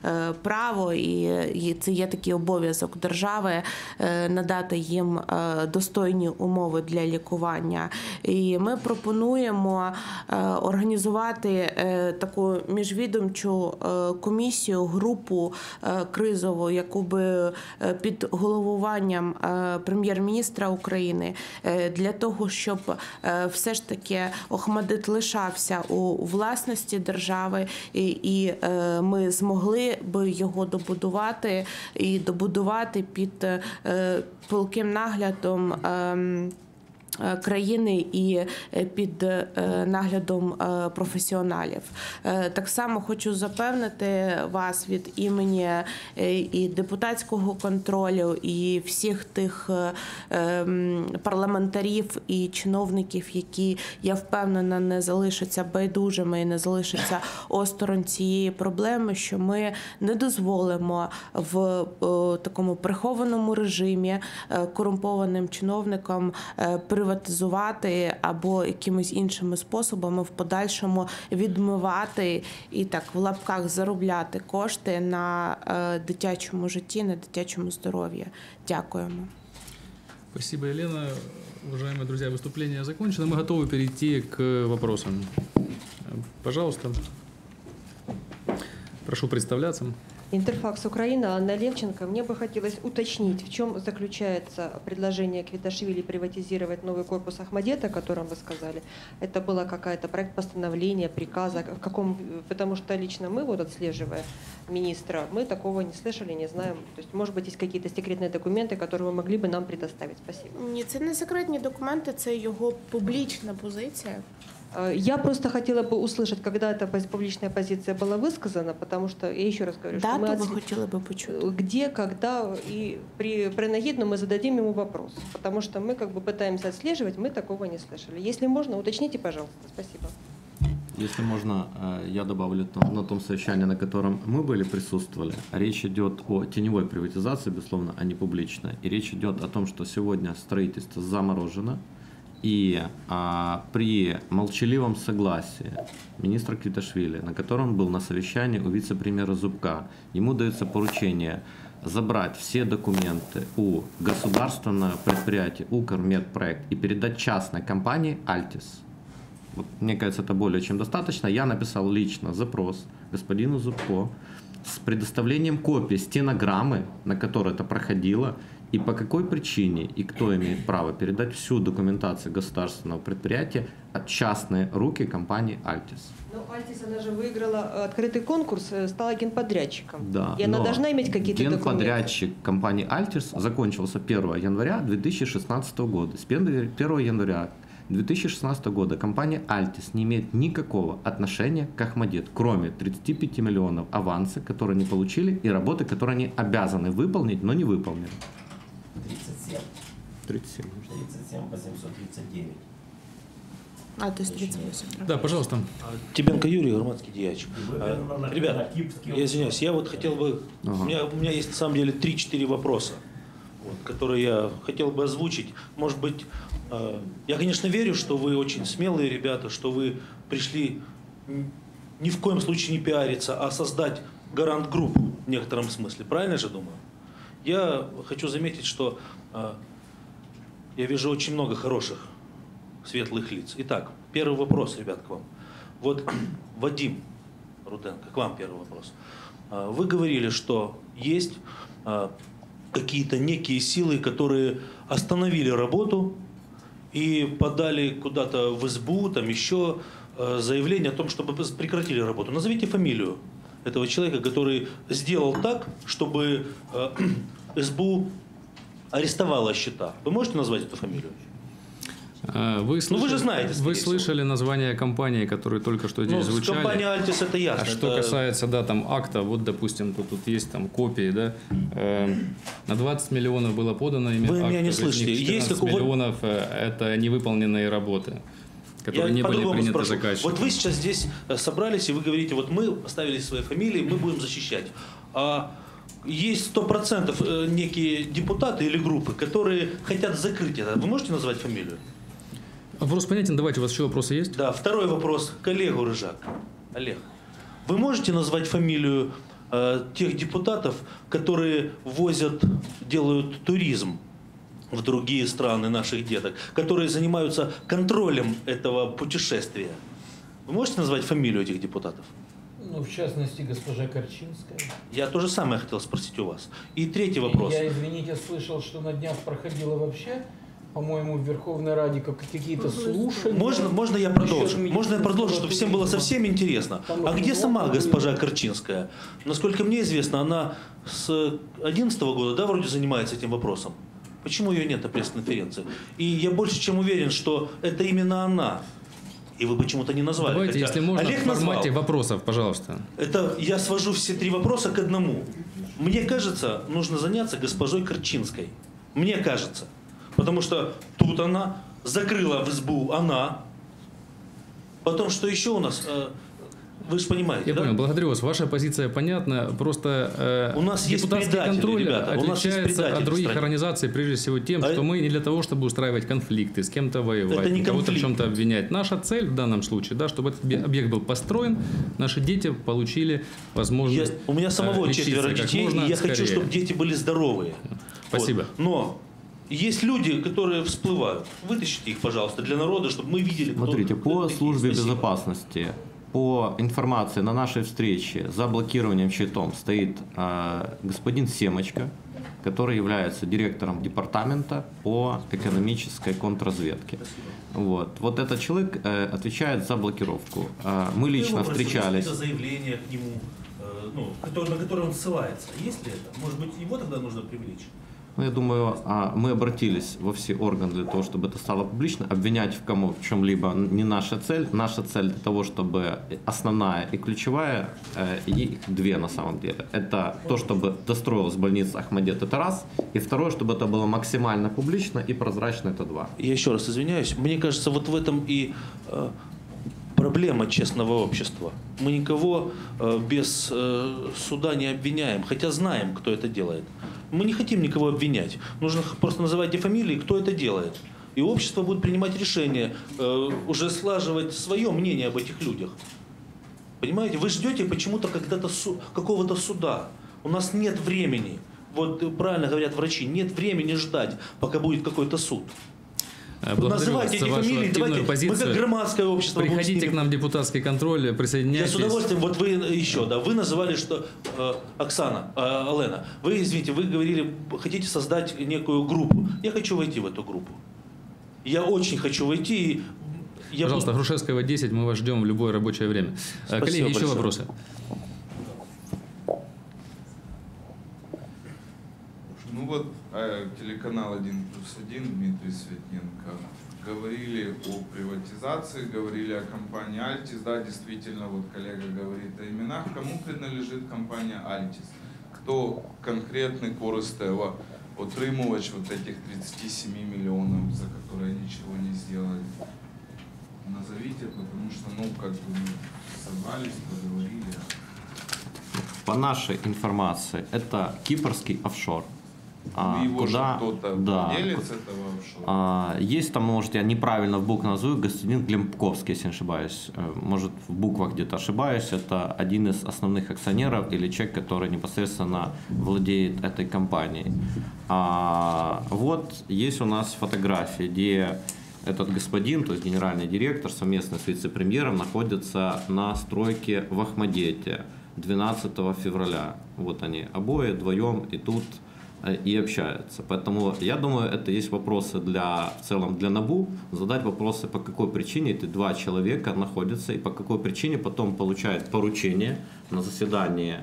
е, право, і, і це є такий обов'язок держави е, надати їм е, достойні умови для лікування. І ми пропонуємо е, організувати е, таку міжвідомчу е, комісію, групу е, кризову, яку би е, під головуванням е, прем'єр прем'єр-міністра України, для того, щоб все ж таки Охматдет лишався у власності держави, і, і ми змогли би його добудувати і добудувати під палким наглядом країни і під наглядом професіоналів. Так само хочу запевнити вас від імені і депутатського контролю, і всіх тих парламентарів і чиновників, які, я впевнена, не залишаться байдужими і не залишаться осторонь цієї проблеми, що ми не дозволимо в такому прихованому режимі корумпованим чиновникам приватизувати приватизувати або якимись іншими способами в подальшому відмивати і, так, в лапках заробляти кошти на е, дитячому житті, на дитячому здоров'ї. Дякуємо. Спасибо, Елена. Уважаемые друзья, выступление закончено. Мы готовы перейти к вопросам. Пожалуйста, прошу представляться. Интерфакс Украина, Анна Левченко. Мне бы хотелось уточнить, в чем заключается предложение Квиташвили приватизировать новый корпус Охматдета, о котором вы сказали. Это было какая-то проект постановления, приказа, в каком, потому что лично мы, вот отслеживая министра, мы такого не слышали, не знаем. То есть, может быть, есть какие-то секретные документы, которые вы могли бы нам предоставить. Спасибо. Нет, это не секретные документы, это его публичная позиция. Я просто хотела бы услышать, когда эта публичная позиция была высказана, потому что, я еще раз говорю, да, что мы отслед... хотела бы почути. Где, когда, и при, принагидно мы зададим ему вопрос, потому что мы как бы пытаемся отслеживать, мы такого не слышали. Если можно, уточните, пожалуйста. Спасибо. Если можно, я добавлю на том совещании, на котором мы были, присутствовали. Речь идет о теневой приватизации, безусловно, а не публичной. И речь идет о том, что сегодня строительство заморожено. И а, при молчаливом согласии министра Квиташвили, на котором был на совещании у вице-премьера Зубка, ему дается поручение забрать все документы у государственного предприятия Укрмедпроект и передать частной компании Альтис. Вот, мне кажется, это более чем достаточно. Я написал лично запрос господину Зубко с предоставлением копии стенограммы, на которой это проходило, и по какой причине, и кто имеет право передать всю документацию государственного предприятия от частной руки компании «Альтис». Но «Альтис», она же выиграла открытый конкурс, стала генподрядчиком. Да, и она должна иметь какие-то документы. Генподрядчик компании «Альтис» закончился первого января две тысячи шестнадцатого года. С первого января две тысячи шестнадцатого года компания «Альтис» не имеет никакого отношения к «Охматдет», кроме тридцати пяти миллионов аванса, которые они получили, и работы, которые они обязаны выполнить, но не выполнили. тридцать семь восемьсот тридцать девять. А, то есть тридцать восемь. Да, пожалуйста. Тебенко Юрий, громадский дьяч. А, ребята, я извиняюсь, я вот хотел бы... Ага. У, меня, у меня есть, на самом деле, три-четыре вопроса, вот, которые я хотел бы озвучить. Может быть, э, я, конечно, верю, что вы очень смелые ребята, что вы пришли ни в коем случае не пиариться, а создать гарант-групп в некотором смысле. Правильно я же думаю? Я хочу заметить, что э, я вижу очень много хороших, светлых лиц. Итак, первый вопрос, ребят, к вам. Вот, Вадим Руденко, к вам первый вопрос. Э, вы говорили, что есть э, какие-то некие силы, которые остановили работу и подали куда-то в СБУ, там еще э, заявление о том, чтобы прекратили работу. Назовите фамилию этого человека, который сделал так, чтобы э, СБУ арестовала счета. Вы можете назвать эту фамилию? Вы слышали, ну, вы же знаете, вы слышали название компании, которые только что здесь ну, звучали. Компания «Альтис», это ясно. А что это... касается, да, там акта, вот, допустим, тут, тут есть там копии, да, э, на двадцать миллионов было подано имя акта. Вы меня не слышите. Есть четырнадцать миллионов э, это невыполненные работы, которые я не были приняты заказчиком. Вот вы сейчас здесь собрались, и вы говорите, вот мы поставили свои фамилии, мы будем защищать. А есть сто процентов некие депутаты или группы, которые хотят закрыть это. Вы можете назвать фамилию? Вопрос понятен. Давайте, у вас еще вопросы есть? Да, второй вопрос к Олегу Рыжак. Олег, вы можете назвать фамилию э, тех депутатов, которые возят, делают туризм в другие страны наших деток, которые занимаются контролем этого путешествия? Вы можете назвать фамилию этих депутатов? Ну, в частности, госпожа Корчинская. Я то же самое хотел спросить у вас. И третий вопрос. Я, извините, слышал, что на днях проходило вообще, по-моему, в Верховной Раде какие-то слушания. Можно, можно я продолжу? Можно я продолжу, чтобы всем было совсем интересно. А где сама госпожа Корчинская? Насколько мне известно, она с две тысячи одиннадцатого года, да, вроде занимается этим вопросом. Почему ее нет на пресс-конференции? И я больше чем уверен, что это именно она. И вы почему-то не назвали. Давайте, если можно, Олег, в формате назвал вопросов, пожалуйста. Это я свожу все три вопроса к одному. Мне кажется, нужно заняться госпожой Корчинской. Мне кажется. Потому что тут она, закрыла в СБУ она. Потом, что еще у нас... Вы же понимаете, Я да? понял, благодарю вас. Ваша позиция понятна. Просто э, у нас депутатский есть контроль, ребята, отличается у нас есть от других организаций, прежде всего, тем, а что это... мы не для того, чтобы устраивать конфликты, с кем-то воевать, кого-то в чем-то обвинять. Наша цель в данном случае, да, чтобы этот объект был построен, наши дети получили возможность я... У меня самого четверо детей, и я скорее. хочу, чтобы дети были здоровые. Спасибо. Вот. Но... Есть люди, которые всплывают. Вытащите их, пожалуйста, для народа, чтобы мы видели. Смотрите, кто по службе Спасибо. безопасности, по информации на нашей встрече за блокированием счетом стоит господин Семочка, который является директором департамента по экономической контрразведке. Вот, вот этот человек отвечает за блокировку. Мы лично встречались. Заявление к нему, ну, на которое он ссылается. Есть ли это? Может быть, его тогда нужно привлечь? Ну, я думаю, мы обратились во все органы для того, чтобы это стало публично. Обвинять в кому в чем-либо не наша цель. Наша цель для того, чтобы основная и ключевая, и две на самом деле. Это то, чтобы достроилась больница Охматдет, это раз. И второе, чтобы это было максимально публично и прозрачно, это два. Я еще раз извиняюсь. Мне кажется, вот в этом и проблема честного общества. Мы никого без суда не обвиняем, хотя знаем, кто это делает. Мы не хотим никого обвинять. Нужно просто называть те фамилии, кто это делает. И общество будет принимать решение, э, уже слаживать свое мнение об этих людях. Понимаете, вы ждете почему-то когда-то су- какого-то суда. У нас нет времени. Вот правильно говорят врачи, нет времени ждать, пока будет какой-то суд. Называйте эти фамилии, давайте, позицию. Мы как громадское общество. Приходите к нам в депутатский контроль, присоединяйтесь. Я с удовольствием, вот вы еще, да, вы назвали, что, э, Оксана, э, Олена, вы, извините, вы говорили, хотите создать некую группу. Я хочу войти в эту группу. Я очень хочу войти. И я... Пожалуйста, Грушевского, десять, мы вас ждем в любое рабочее время. Спасибо. Коллеги, большое. Еще вопросы? Ну вот, телеканал один плюс один, Дмитрий Светненко, говорили о приватизации, говорили о компании Альтис. Да, действительно, вот коллега говорит о именах. Кому принадлежит компания Альтис? Кто конкретный користево отримувач вот этих тридцати семи миллионов, за которые ничего не сделали? Назовите, потому что, ну, как бы мы собрались, поговорили. По нашей информации, это кипрский офшор. А, его куда, да, владелец этого офшора. А, есть там, может, я неправильно в буквах назову, господин Климпковский, если не ошибаюсь. Может, в буквах где-то ошибаюсь. Это один из основных акционеров или человек, который непосредственно владеет этой компанией. А, вот есть у нас фотографии, где этот господин, то есть генеральный директор, совместно с вице-премьером находится на стройке в Охматдете двенадцатого февраля. Вот они обои, вдвоем, и тут... и общаются. Поэтому, я думаю, это есть вопросы для, в целом для НАБУ, задать вопросы, по какой причине эти два человека находятся и по какой причине потом получают поручение на заседании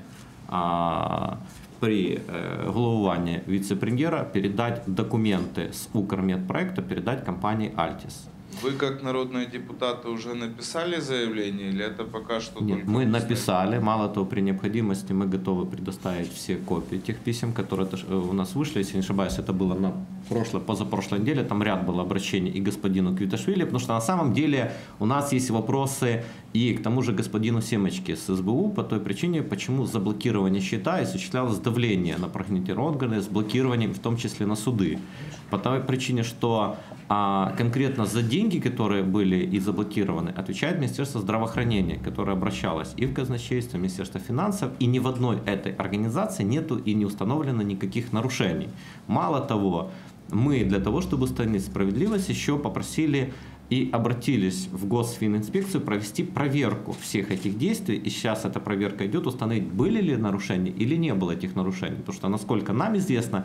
а, при э, голововании вице-премьера передать документы с Укрмедпроекта, передать компании «Альтис». Вы, как народные депутаты, уже написали заявление или это пока что только... Нет, мы написали. Мало того, при необходимости мы готовы предоставить все копии тех писем, которые у нас вышли. Если не ошибаюсь, это было на прошлой, позапрошлой неделе. Там ряд было обращений и господину Квиташвили, потому что на самом деле у нас есть вопросы и к тому же господину Семочке с СБУ по той причине, почему за блокирование счета осуществлялось давление на правоохранительные органы с блокированием, в том числе на суды. По той причине, что а, конкретно за деньги, которые были и заблокированы, отвечает Министерство здравоохранения, которое обращалось и в казначейство, и в Министерство финансов, и ни в одной этой организации нету и не установлено никаких нарушений. Мало того, мы для того, чтобы устранить справедливость, еще попросили и обратились в Госфининспекцию провести проверку всех этих действий. И сейчас эта проверка идет, установить, были ли нарушения или не было этих нарушений. Потому что, насколько нам известно,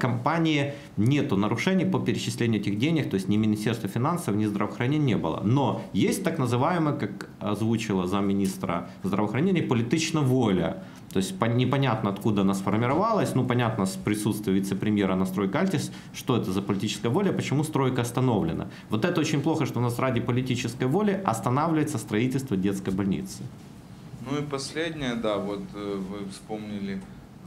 компании нету нарушений по перечислению этих денег, то есть ни Министерства финансов, ни здравоохранения не было. Но есть так называемая, как озвучила замминистра здравоохранения, политичная воля. То есть непонятно, откуда она сформировалась, ну понятно, с присутствием вице-премьера на стройке «Альтис», что это за политическая воля, почему стройка остановлена. Вот это очень плохо, что у нас ради политической воли останавливается строительство детской больницы. Ну и последнее, да, вот вы вспомнили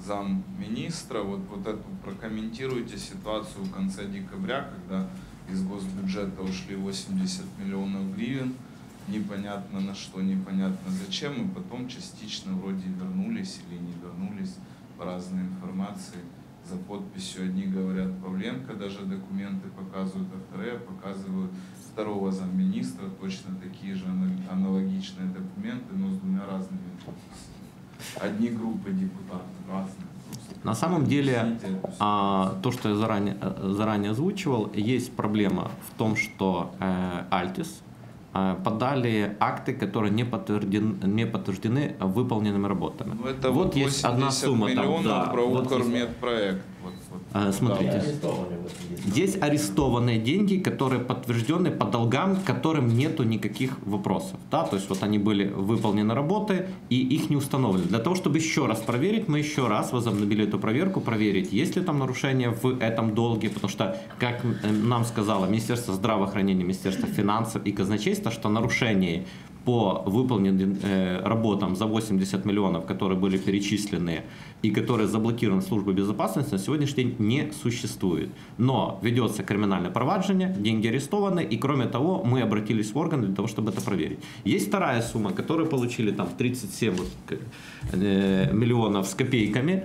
замминистра, вот, вот эту, прокомментируйте ситуацию в конце декабря, когда из госбюджета ушли восемьдесят миллионов гривен, непонятно на что, непонятно зачем, и потом частично вроде вернулись или не вернулись по разной информации за подписью. Одни говорят Павленко, даже документы показывают, а вторые показывают второго замминистра, точно такие же аналогичные документы, но с двумя разными подписями. Одни группы депутатов, разные. На самом деле, то, что я заранее, заранее озвучивал, есть проблема в том, что «Альтис» подали акты, которые не подтверждены, не подтверждены выполненными работами. Ну, это вот есть одна сумма. Там, да, про Укрмедпроект. Вот, вот. Смотрите, да, арестованные. Есть арестованные деньги, которые подтверждены по долгам, к которым нету никаких вопросов. Да? То есть вот они были выполнены работы и их не установлены. Для того, чтобы еще раз проверить, мы еще раз возобновили эту проверку, проверить, есть ли там нарушения в этом долге, потому что, как нам сказала Министерство здравоохранения, Министерство финансов и казначейства, что нарушений по выполненным э, работам за восемьдесят миллионов, которые были перечислены и которые заблокированы службой безопасности, на сегодняшний день не существует. Но ведется криминальное проваджение, деньги арестованы, и кроме того мы обратились в органы для того, чтобы это проверить. Есть вторая сумма, которую получили там тридцать семь э, миллионов с копейками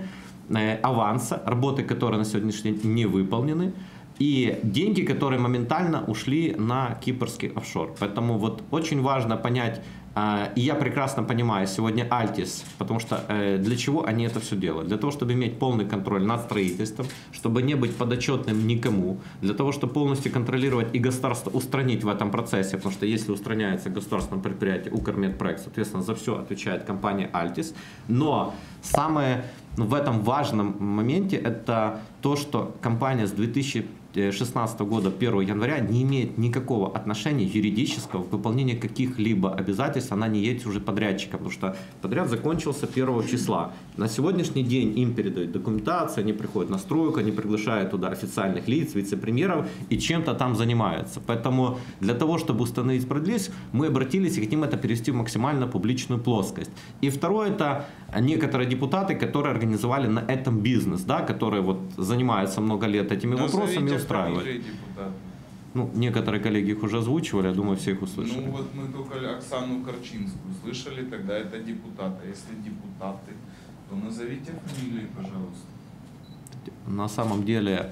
э, аванса, работы, которые на сегодняшний день не выполнены. И деньги, которые моментально ушли на кипрский офшор. Поэтому вот очень важно понять, э, и я прекрасно понимаю сегодня Альтис, потому что э, для чего они это все делают? Для того, чтобы иметь полный контроль над строительством, чтобы не быть подотчетным никому, для того, чтобы полностью контролировать и государство устранить в этом процессе, потому что если устраняется государственное предприятие Укрмедпроект, соответственно, за все отвечает компания Альтис. Но самое в этом важном моменте это то, что компания с две тысячи шестнадцатого года первого января не имеет никакого отношения юридического к выполнению каких-либо обязательств, она не есть уже подрядчиком, потому что подряд закончился первого числа. На сегодняшний день им передают документацию, они приходят на стройку, они приглашают туда официальных лиц, вице-премьеров и чем-то там занимаются. Поэтому для того, чтобы установить справедливость, мы обратились и хотим это перевести в максимально публичную плоскость. И второе, это некоторые депутаты, которые организовали на этом бизнес, да, которые вот занимаются много лет этими Но вопросами. Ну, некоторые коллеги их уже озвучивали, я думаю, все их услышали. Ну вот мы только Оксану Корчинскую слышали, тогда это депутаты. Если депутаты, то назовите фамилии, пожалуйста. На самом деле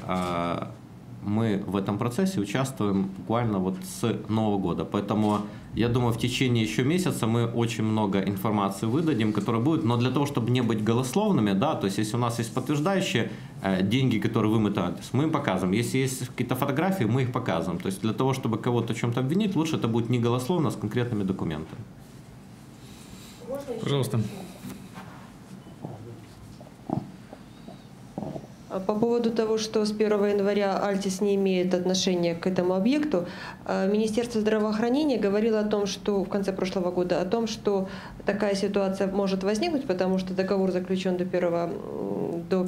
мы в этом процессе участвуем буквально вот с Нового года, поэтому я думаю, в течение еще месяца мы очень много информации выдадим, которая будет, но для того, чтобы не быть голословными, да, то есть если у нас есть подтверждающие э, деньги, которые вымыты, мы им показываем, если есть какие-то фотографии, мы их показываем, то есть для того, чтобы кого-то в чем-то обвинить, лучше это будет не голословно, а с конкретными документами. Пожалуйста. По поводу того, что с первого января Альтис не имеет отношения к этому объекту, Министерство здравоохранения говорило о том, что в конце прошлого года о том, что такая ситуация может возникнуть, потому что договор заключен до первого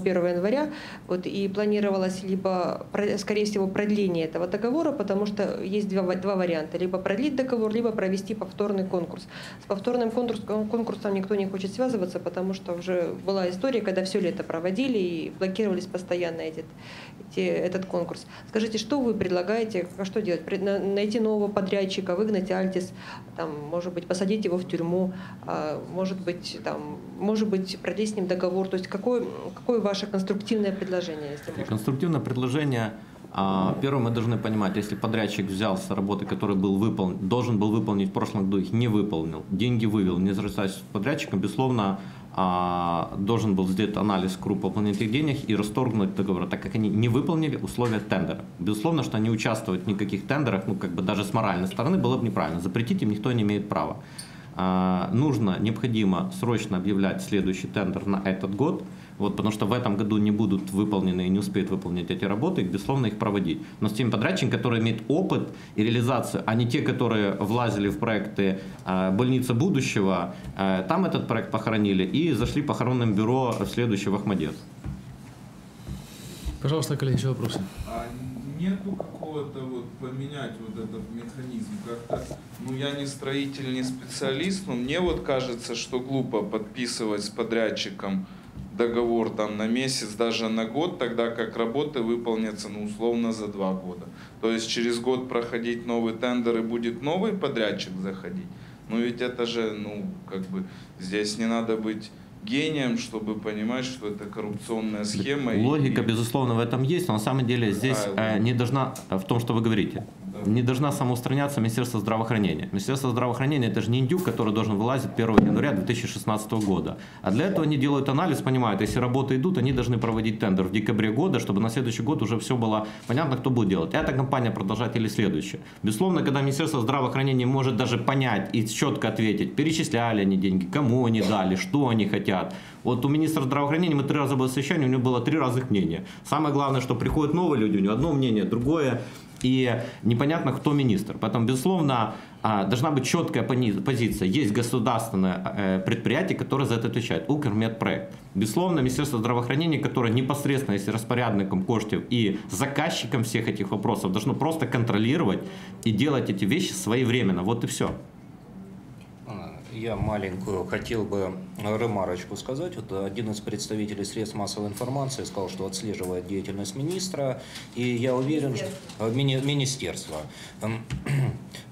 января, вот, и планировалось либо, скорее всего, продление этого договора, потому что есть два, два варианта, либо продлить договор, либо провести повторный конкурс. С повторным конкурс, конкурсом никто не хочет связываться, потому что уже была история, когда все лето проводили и блокировались постоянно эти, эти, этот конкурс. Скажите, что вы предлагаете, что делать? Найти нового подрядчика, выгнать Альтис, там, может быть, посадить его в тюрьму, может быть, там, может быть, продлить с ним договор. То есть какое, какое ваше конструктивное предложение? Если можно? Конструктивное предложение. Первое, мы должны понимать, если подрядчик взялся работы, который был выполнен, должен был выполнить в прошлом году, их не выполнил, деньги вывел, не разрастаясь с подрядчиком, безусловно, должен был сделать анализ круп выполненных денег и расторгнуть договор, так как они не выполнили условия тендера. Безусловно, что они участвовать в никаких тендерах, ну как бы даже с моральной стороны было бы неправильно. Запретить им никто не имеет права. Нужно, необходимо срочно объявлять следующий тендер на этот год. Вот, потому что в этом году не будут выполнены и не успеют выполнить эти работы, и, безусловно, их проводить. Но с теми подрядчиками, которые имеют опыт и реализацию, а не те, которые влазили в проекты э, «Больница будущего», э, там этот проект похоронили и зашли похоронным бюро в следующий в Охматдет. Пожалуйста, коллеги, еще вопросы. А нету какого-то вот поменять вот этот механизм как-то? Ну, я не строитель, не специалист, но мне вот кажется, что глупо подписывать с подрядчиком договор там на месяц, даже на год, тогда как работы выполнятся, ну, условно, за два года. То есть через год проходить новый тендер и будет новый подрядчик заходить. Ну ведь это же, ну, как бы, здесь не надо быть гением, чтобы понимать, что это коррупционная схема. Логика, и... безусловно, в этом есть, но на самом деле здесь а, э, не должна в том, что вы говорите. не должна самоустраняться Министерство здравоохранения. Министерство здравоохранения – это же не индюк, который должен вылазить первого января две тысячи шестнадцатого года. А для этого они делают анализ, понимают, если работы идут, они должны проводить тендер в декабре года, чтобы на следующий год уже все было понятно, кто будет делать. Эта компания продолжать или следующая. Безусловно, когда Министерство здравоохранения может даже понять и четко ответить, перечисляли они деньги, кому они дали, что они хотят. Вот у министра здравоохранения мы три раза было совещание, у него было три разных мнения. Самое главное, что приходят новые люди, у него одно мнение, другое. И непонятно, кто министр. Поэтому, безусловно, должна быть четкая позиция. Есть государственное предприятие, которое за это отвечает. Укрмедпроект. Безусловно, Министерство здравоохранения, которое непосредственно, если распорядником коштов и заказчиком всех этих вопросов, должно просто контролировать и делать эти вещи своевременно. Вот и все. Я маленькую хотел бы ремарочку сказать. Вот один из представителей средств массовой информации сказал, что отслеживает деятельность министра. И я уверен, что... Мини... Министерство.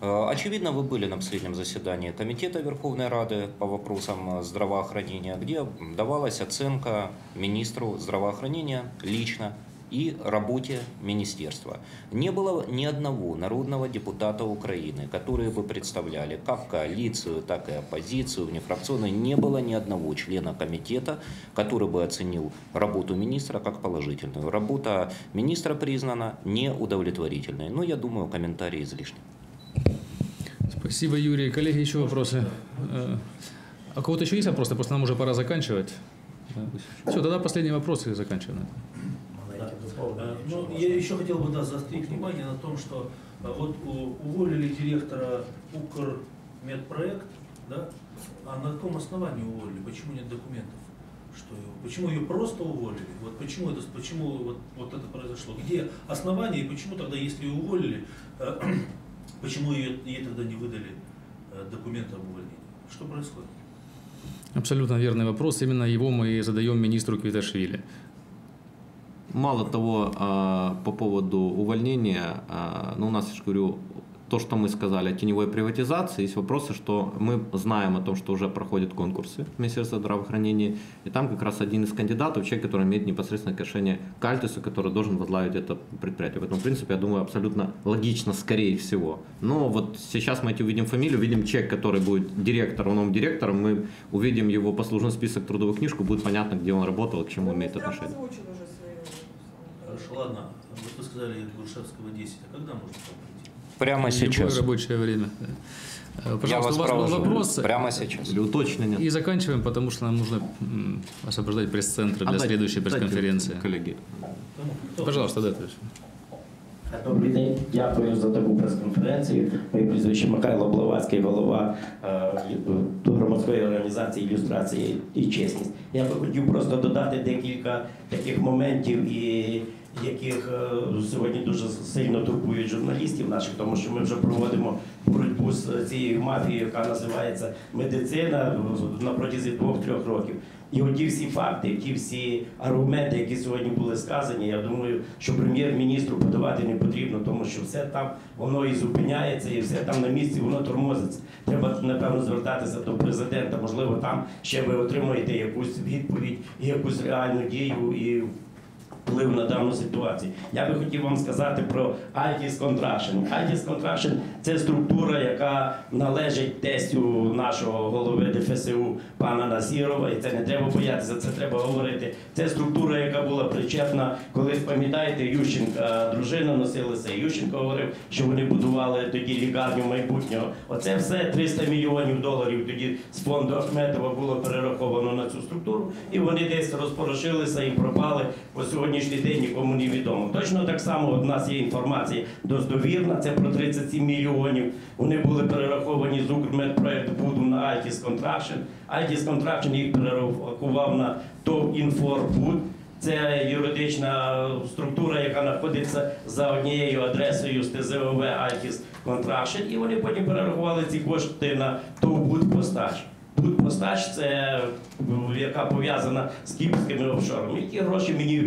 Очевидно, вы были на последнем заседании Комитета Верховной Рады по вопросам здравоохранения, где давалась оценка министру здравоохранения лично и работе министерства. Не было ни одного народного депутата Украины, которые бы представляли как коалицию, так и оппозицию, внефракционную. Не было ни одного члена комитета, который бы оценил работу министра как положительную. Работа министра признана неудовлетворительной. Но я думаю, комментарии излишни. Спасибо, Юрий. Коллеги, еще вопросы? А у кого-то еще есть вопросы? Просто нам уже пора заканчивать. Все, тогда последний вопрос и заканчиваем. Ну, я еще хотел бы да, заострить внимание на том, что вот уволили директора Укрмедпроект, да? А на каком основании уволили? Почему нет документов? Что его? Почему ее просто уволили? Вот почему это, почему вот, вот это произошло? Где основания и почему тогда, если ее уволили, почему ее, ей тогда не выдали документы об увольнении? Что происходит? Абсолютно верный вопрос. Именно его мы задаем министру Квиташвили. Мало того, по поводу увольнения, ну у нас, я же говорю, то, что мы сказали о теневой приватизации, есть вопросы, что мы знаем о том, что уже проходят конкурсы в Министерстве здравоохранения, и там как раз один из кандидатов, человек, который имеет непосредственное отношение к Альтису, который должен возглавить это предприятие. Поэтому, в принципе, я думаю, абсолютно логично, скорее всего. Но вот сейчас мы эти увидим фамилию, увидим человек, который будет директором, новым директором, мы увидим его послужной список, трудовую книжку, будет понятно, где он работал и к чему имеет отношение. Ладно, вот вы сказали Грушевского десять, а когда можно прийти? Прямо сейчас. Любое рабочее время. Пожалуйста, у вас был вопрос. Прямо сейчас. Или уточнение. И заканчиваем, потому что нам нужно освобождать пресс-центр для а следующей пресс-конференции. Коллеги. Пожалуйста, да, товарищ. Добрий день, дякую за таку прес-конференцію. Моє прізвище Михайло Бловацький, голова е, громадської організації «Ілюстрація і чесність». Я би хотів просто додати декілька таких моментів, і яких е, сьогодні дуже сильно турбують журналістів наших, тому що ми вже проводимо боротьбу з цією мафією, яка називається медицина, на протязі двох-трьох років. І оті всі факти, ті всі аргументи, які сьогодні були сказані, я думаю, що прем'єр-міністру подавати не потрібно, тому що все там, воно і зупиняється, і все там на місці, воно тормозиться. Треба, напевно, звертатися до президента, можливо, там ще ви отримаєте якусь відповідь, якусь реальну дію і вплив на дану ситуацію. Я би хотів вам сказати про Altis Construction. Altis Construction – це структура, яка належить тестю нашого голови ДФСУ пана Насирова, і це не треба боятися, це треба говорити. Це структура, яка була причетна, коли, пам'ятаєте, Ющенка, дружина носилася, Ющенко говорив, що вони будували тоді лікарню майбутнього. Оце все триста мільйонів доларів тоді з фонду Ахметова було перераховано на цю структуру, і вони десь розпорошилися і пропали. Ось сьогодні день нікому не відомо. Точно так само у нас є інформація достовірна, це про тридцять сім мільйонів. Вони були перераховані з Укрмедпроекту Будум на Altis Construction. Altis Construction їх перерахував на ТОВ «Інфорбуд». Це юридична структура, яка знаходиться за однією адресою з ТЗОВ Altis Construction. І вони потім перерахували ці кошти на ТОВ «Будпостач». Будпостач – це яка пов'язана з кіпрськими офшорами. І ті гроші мені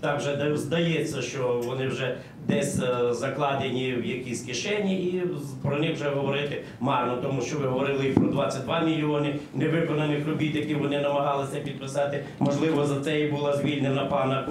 так вже здається, що вони вже десь закладені в якісь кишені, і про них вже говорити марно, тому що ви говорили і про двадцять два мільйони невиконаних робіт, які вони намагалися підписати. Можливо, за це і була звільнена пана,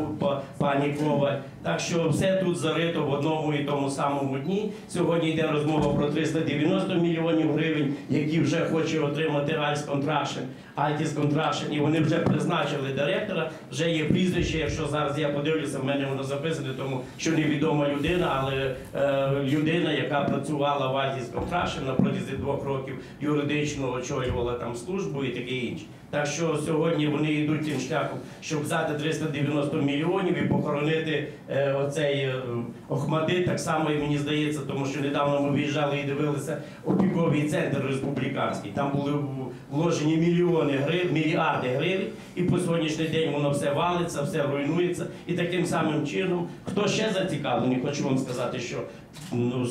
пані Коваль. Так що все тут зарито в одному і тому самому дні. Сьогодні йде розмова про триста дев'яносто мільйонів гривень, які вже хоче отримати Altis Construction. Altis Construction, і вони вже призначили директора, вже є прізвище, якщо зараз я подивлюся, в мене воно записане, тому що невідома людина, але е, людина, яка працювала в Altis Construction на протязі двох років, юридично очолювала там службу і таке інше. Так що сьогодні вони йдуть тим шляхом, щоб взяти триста дев'яносто мільйонів і похоронити е, оцей е, Охматдет, так само і мені здається, тому що недавно ми виїжджали і дивилися опіковий центр республіканський, там були вложені мільйони гривень, мільярди гривень, і по сьогоднішній день воно все валиться, все руйнується. І таким самим чином, хто ще зацікавлений, хочу вам сказати, що ну,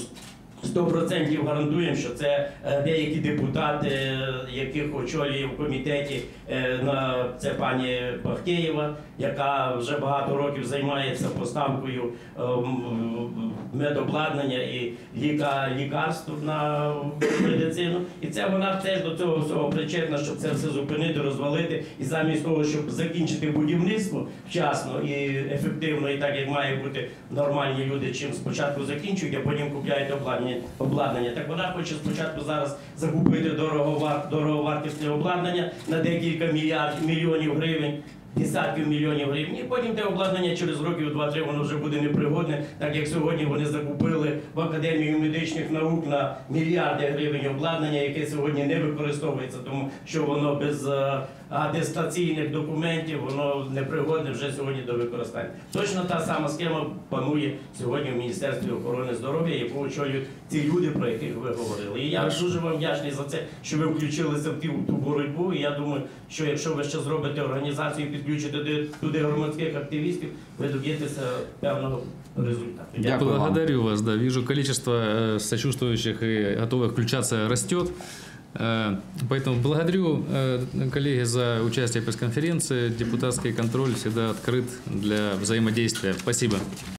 сто відсотків гарантуємо, що це деякі депутати, яких очолює в комітеті, це пані Бахтеєва, яка вже багато років займається поставкою медобладнання і лікарств на медицину. І це вона теж до цього всього причетна, щоб це все зупинити, розвалити. І замість того, щоб закінчити будівництво вчасно і ефективно, і так, як має бути, нормальні люди, чим спочатку закінчують, а потім купляють обладнання. обладнання. Так вона хоче спочатку зараз закупити дороговартісне обладнання на декілька мільярдів, мільйонів гривень, десятків мільйонів гривень, і потім те обладнання через років два-три воно вже буде непригодне, так як сьогодні вони закупили в Академію медичних наук на мільярди гривень обладнання, яке сьогодні не використовується, тому що воно без атестаційних документів, воно непригодне вже сьогодні до використання. Точно та сама схема панує сьогодні в Міністерстві охорони здоров'я, яку очолюють ці люди, про яких ви говорили. І я дуже вам вдячний за це, що ви включилися в ту боротьбу, і я думаю, що якщо ви ще зробите організацію і підключите туди громадських активістів, ви доб'єтеся певного результату. Я благодарю вас, да, вижу количество сочувствующих и готовых включаться растет. Поэтому благодарю, коллеги, за участие в пресс-конференции. Депутатский контроль всегда открыт для взаимодействия. Спасибо.